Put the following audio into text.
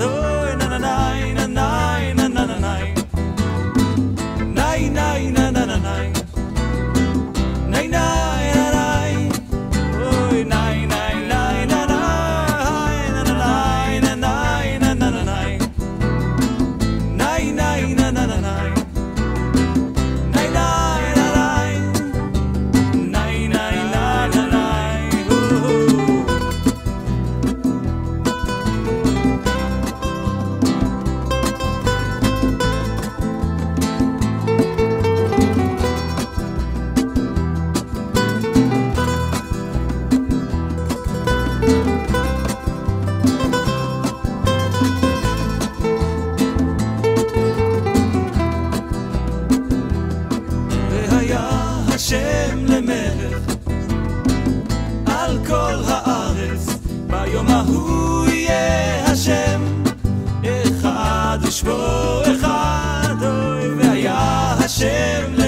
הוי נה נה נה נה נה נה נה נה. Nay na na na nay, nay na na nay, oy nay nay nay na na, na na nay na nay na na nay, nay nay na na na nay, nay nay na nay, nay nay na na nay. Hashem lemelech al kol haaretz, bayom hahu yeh Hashem echad ushmo echad. Oy vehaya Hashem.